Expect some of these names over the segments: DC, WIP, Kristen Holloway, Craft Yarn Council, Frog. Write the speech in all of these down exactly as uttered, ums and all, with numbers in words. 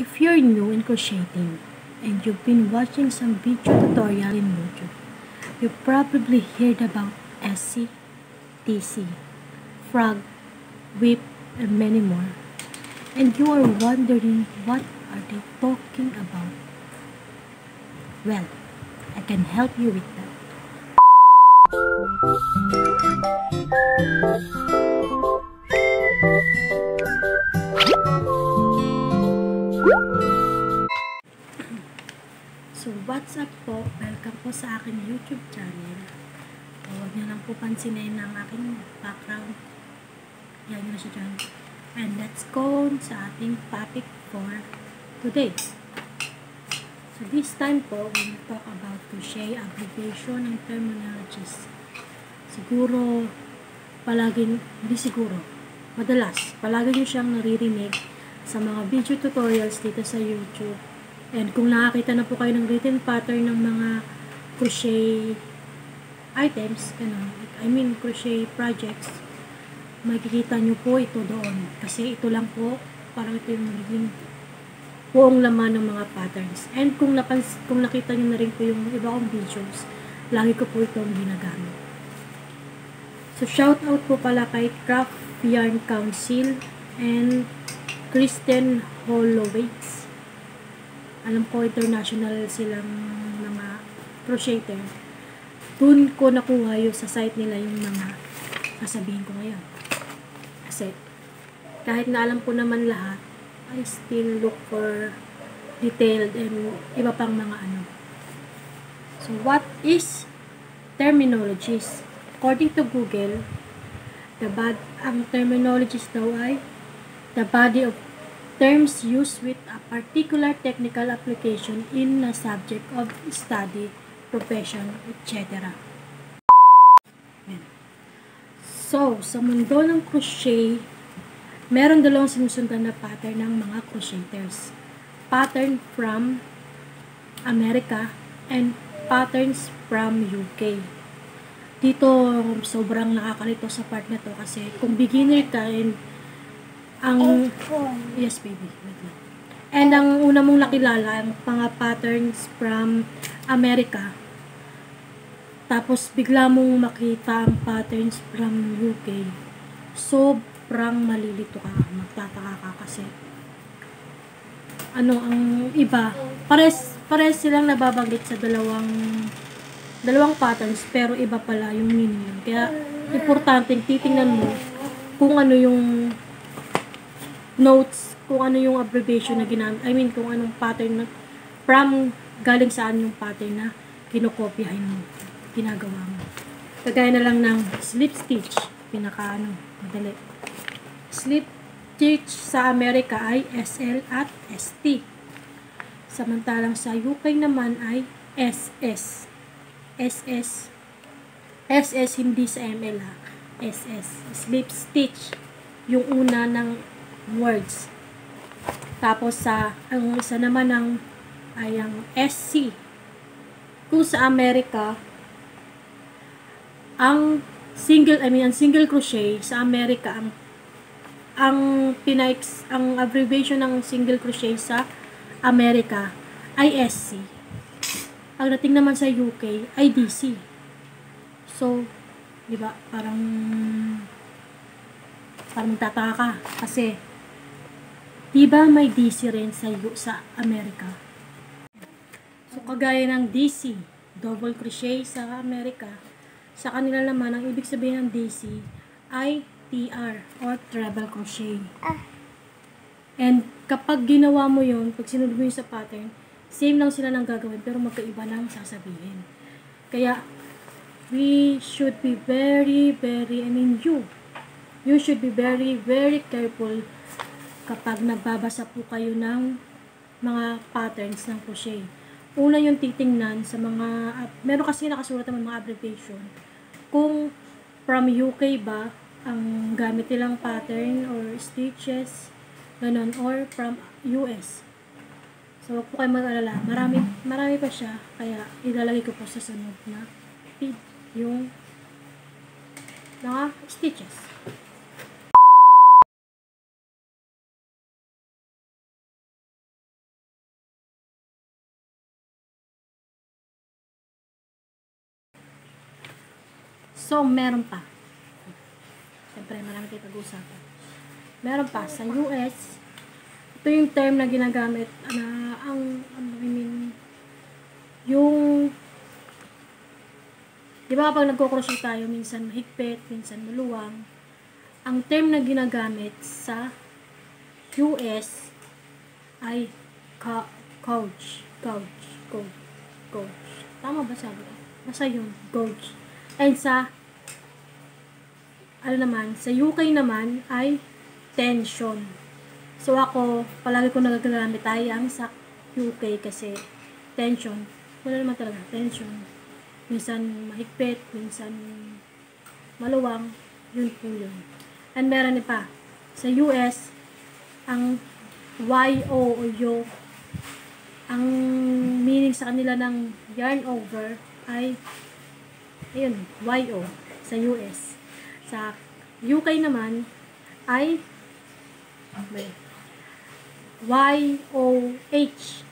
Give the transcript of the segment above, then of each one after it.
If you're new in crocheting and you've been watching some video tutorial in YouTube, you probably heard about S C, T C, frog, whip, and many more. And you are wondering what are they talking about? Well, I can help you with that. So, what's up po? Welcome po sa aking YouTube channel. Huwag niyo lang po pansinin ang aking background. Yan nyo na siya dyan. And let's go sa ating topic for today. So this time po, we will talk about crochet, abbreviation, and terminologies. Siguro, palagi, hindi siguro, madalas, palagi nyo siyang naririnig sa mga video tutorials dito sa YouTube. And kung nakakita na po kayo ng written pattern ng mga crochet items, ano, I mean crochet projects, makikita nyo po ito doon kasi ito lang po, parang ito yung magiging buong laman ng mga patterns. And kung, napans, kung nakita nyo na rin po yung iba kong videos, lagi ko po itong ginagamit. So shout out po pala kay Craft Yarn Council and Kristen Holloway. Alam ko international silang mga crocheter. Doon ko nakuha yung sa site nila yung mga kasabihin ko ngayon. Kasi, kahit na alam ko naman lahat, I still look for detailed and iba pang mga ano. So, what is terminologies? According to Google, the bad, ang terminologies daw ay the body of terms used with a particular technical application in a subject of study, profession, et cetera. So, sa mundo ng crochet, meron dalawang sinusundan na pattern ng mga crocheters. Pattern from America and patterns from U K. Dito, sobrang nakakalito sa part na to kasi kung beginner ka, and ang... Yes, baby. Wait lang. And ang una mong nakilala, ang mga patterns from America. Tapos, bigla mong makita ang patterns from U K. Sobrang malilito ka. Magtataka ka kasi. Ano, ang iba. Pares, pares silang nababanggit sa dalawang dalawang patterns, pero iba pala yung meaning yun. Kaya, importante, titingnan mo kung ano yung notes, kung ano yung abbreviation na ginamit. I mean, kung anong pattern na, from, galing saan yung pattern na kinokopyahin mo. Ginagawa mo. Kagaya na lang ng slip stitch. Pinaka ano, madali. Slip stitch sa Amerika ay S L at S T. Samantalang sa U K naman ay S S. S S. S S hindi sa M L ha. S S. Slip stitch. Yung una ng words. Tapos sa, ang isa naman ng ay ang S C. Kung sa Amerika, Ang single, I mean, ang single crochet sa Amerika, ang ang pinaix, ang abbreviation ng single crochet sa Amerika ay S C. Ang dating naman sa U K ay D C. So, di ba, parang parang tataka ka kasi di ba may D C rin sa sa Amerika. So, kagaya ng D C, double crochet sa Amerika. Sa kanila naman, ang ibig sabihin ng D C ay T R or treble crochet. And kapag ginawa mo yun, pag sinunod mo yun sa pattern, same lang sila nang gagawin pero magkaiba lang sasabihin. Kaya, we should be very, very, I mean you, you should be very, very careful kapag nagbabasa po kayo ng mga patterns ng crochet. Una yung titingnan sa mga, meron kasi nakasulat naman mga abbreviation. Kung from U K ba ang gamit nilang pattern or stitches, ganun, or from U S. So, wag po kayo mag-alala. Marami, marami pa siya, kaya ilalagay ko po sa sunod na feed yung mga stitches. So, meron pa. Siyempre, marami tayo pag-uusapan. Meron pa. Sa U S, ito yung term na ginagamit na ang, ano, I mean, yung, di ba kapag nagkukrosyo tayo, minsan mahigpit, minsan maluwang, ang term na ginagamit sa U S ay gauge. Gauge. Gauge. Gauge. Tama ba sabi? Basta yung gauge. And sa, ano naman, sa U K naman ay tension. So ako, palagi ko nagagamit tayo ang sa U K kasi tension. Wala naman talaga, tension. Minsan mahigpit, minsan maluwang. Yun po yun. And meron pa, sa U S, ang Y O o yoke, ang meaning sa kanila ng yarn over ay ayun, Y O sa U S. Sa U K naman ay Y O H.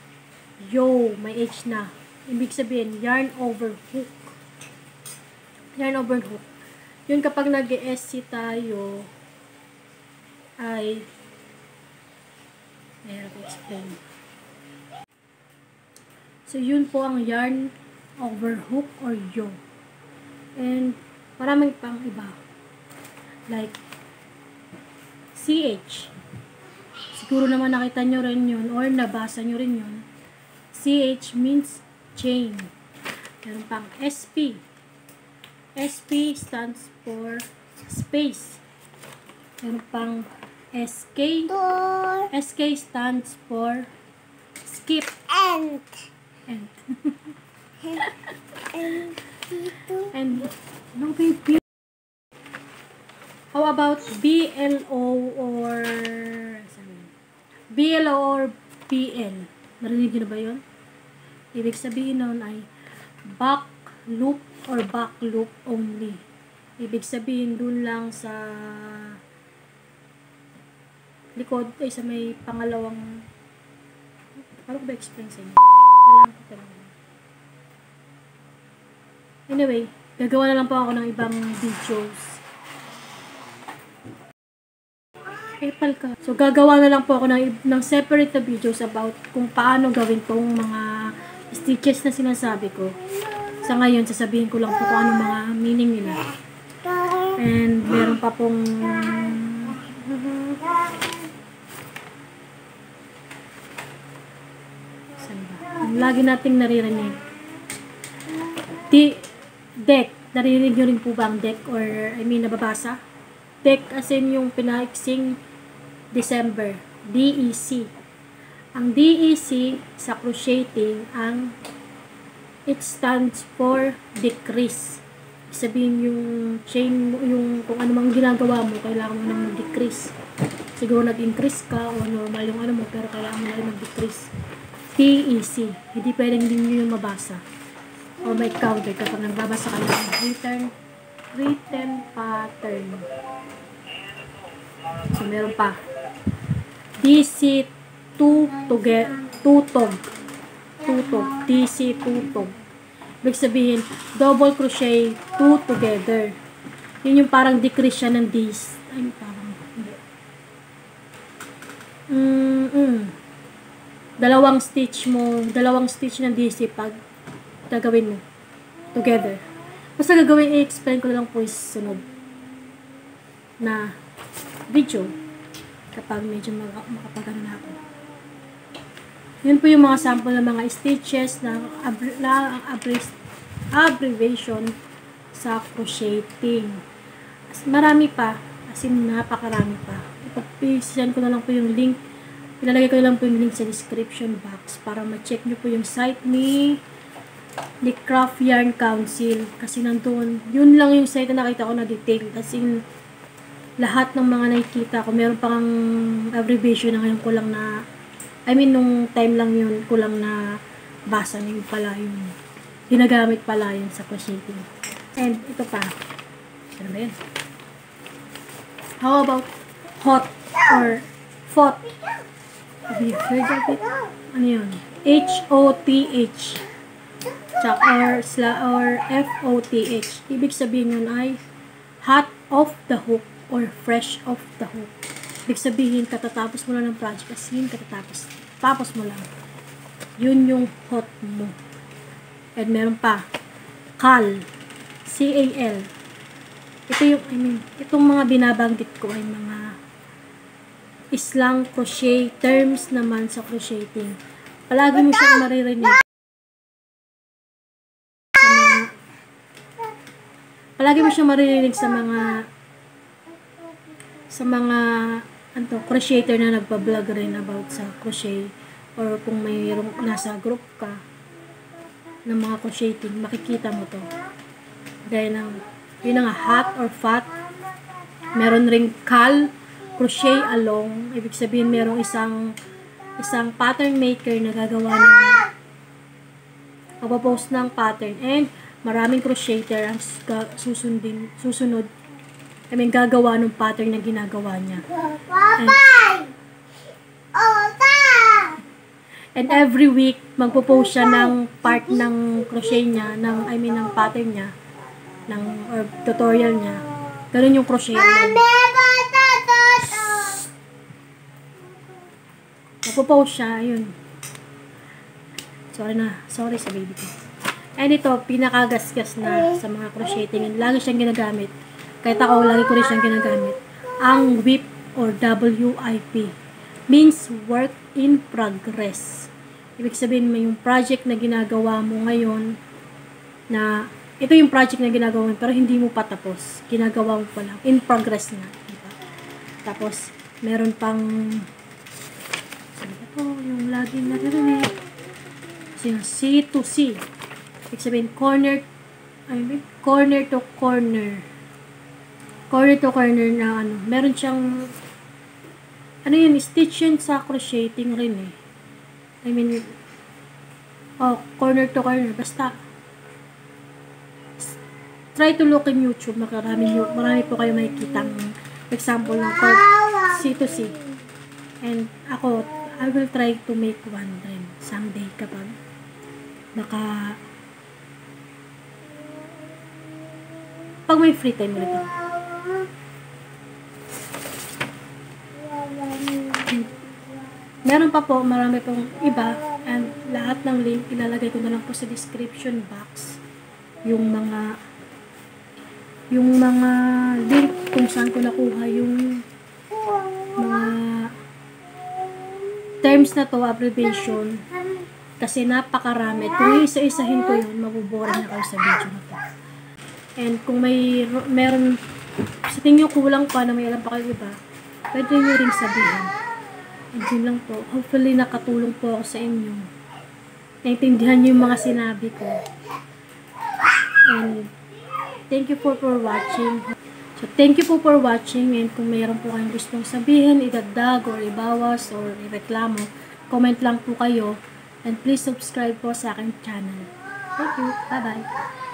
Yo, may H na. Ibig sabihin, yarn over hook. Yarn over hook. Yun kapag nag-S C tayo ay mayroon ko explain. So, yun po ang yarn over hook or yo. And maraming pang iba. Like, C H. Siguro naman nakita nyo rin yun or nabasa nyo rin yun. C H means chain. Meron pang S P. S P stands for space. Meron pang S K. Door. S K stands for skip. End. End. End. And no baby. How about B L O or B L O or P L? Narinig niyo na ba yun? Ibig sabihin nun ay back loop or back loop only. Ibig sabihin dun lang sa likod ay sa may pangalawang, ano ko ba explain sa inyo? Kailangan ko talaga. Anyway, gagawa na lang po ako ng ibang videos. Epal ka. So, gagawa na lang po ako ng, ng separate na videos about kung paano gawin tong mga stitches na sinasabi ko. Sa ngayon, sasabihin ko lang po kung ano mga meaning nila. And, meron pa pong saan ba? Ang lagi nating naririnig. Di deck. Narinig nyo rin po ba ang deck? Or, I mean, nababasa? Deck as in yung pinaiksing December. D E C. Ang D E C sa crocheting, ang it stands for decrease. Sabihin yung chain mo, yung kung anumang ginagawa mo, kailangan mo nang mag-decrease. Siguro nag-increase ka o normal yung ano mo, pero kailangan mo na rin mag-decrease. D E C. Hindi pwedeng din nyo yung mabasa. Oh my counter kapag nagbabasa ka ng written, written pattern. So, meron pa. D C tutog. Tutog. Tutog. D C tutog. Ibig sabihin, double crochet two together. Yun yung parang decrease siya ng D C. Ay, parang hindi. Mm-mm. Dalawang stitch mo, dalawang stitch ng D C pag gagawin mo. Together. Basta gagawin, i-explain ko na lang po yung sunod na video kapag medyo makapagano na ako. Yun po yung mga sample ng mga stitches na abbreviation sa crocheting. As marami pa. As in, napakarami pa. Ipag-send ko na lang po yung link. Ilalagay ko na lang po yung link sa description box para ma-check nyo po yung site ni ni Craft Yarn Council kasi nandoon, yun lang yung site na nakita ko na detailed, as in lahat ng mga nakikita ko, meron pang abbreviation na ngayon ko lang na I mean, nung time lang yun ko lang na basa na yung pala yung ginagamit pala yun sa crocheting. And ito pa, ano ba yun? How about hot or fot? Have you heard of it? Ano yun? H O T H. or, or F O T H. Ibig sabihin yun ay hot off the hook or fresh off the hook. Ibig sabihin, katatapos mo lang ng project. As in, katatapos. Tapos mo lang. Yun yung hot mo. And meron pa. Cal. C A L. Ito yung, I mean, itong mga binabanggit ko ay mga islang crochet terms naman sa crocheting. Palagi mo siyang maririnig. Palagi mo siyang maririnig sa mga sa mga anto, crocheter na nagbablog rin about sa crochet, or kung mayroong nasa group ka ng mga crocheting, makikita mo to. Dahil ang, yun ang hot or fat. Meron ring cal, crochet along. Ibig sabihin, merong isang isang pattern maker na gagawa ng magpo-post ng pattern, and maraming crocheter ang susundin, susunod, I mean, gagawa ng pattern na ginagawa niya. And, and every week, magpo-post siya ng part ng crochet niya, ng, I mean, ng pattern niya, ng, or tutorial niya. Ganun yung crochet niya. Magpo-post siya, yun. Sorry na, sorry sa baby ko. And ito, pinakagasgas na sa mga crocheting. Lagi siyang ginagamit. Kahit ako, lagi ko rin siyang ginagamit. Ang W I P or W I P means work in progress. Ibig sabihin mo yung project na ginagawa mo ngayon, na ito yung project na ginagawa mo pero hindi mo pa tapos. Ginagawa mo pa lang. In progress na. Diba? Tapos, meron pang ito, yung lagi na rin eh. So, yung C to C. Ibig sabihin, corner, I mean, corner to corner. Corner to corner na ano, meron siyang, ano yun, stitch yun sa crocheting rin eh. I mean, oh, corner to corner, basta, try to look in YouTube, makarami, marami po kayo makikita ng example ng C to C. And ako, I will try to make one rin someday kapag naka, pag may free time ulit ako. Meron pa po, marami pong iba, and lahat ng link ilalagay ko na lang po sa description box, yung mga yung mga link kung saan ko nakuha yung mga terms na to, abbreviation, kasi napakarami. Kung isa-isahin ko yun, mabuboring na kayo sa video na to. And kung may meron sa tingin nyo kulang pa na may alam pa kayo iba, pwede nyo rin sabihin. And yun lang po. Hopefully nakatulong po ako sa inyo. Naintindihan nyo yung mga sinabi ko. And thank you for for watching. So thank you po for watching, and kung mayroon po kayong gustong sabihin, idagdag or ibawas or ireklamo, comment lang po kayo, and please subscribe po sa aking channel. Thank you. Bye-bye.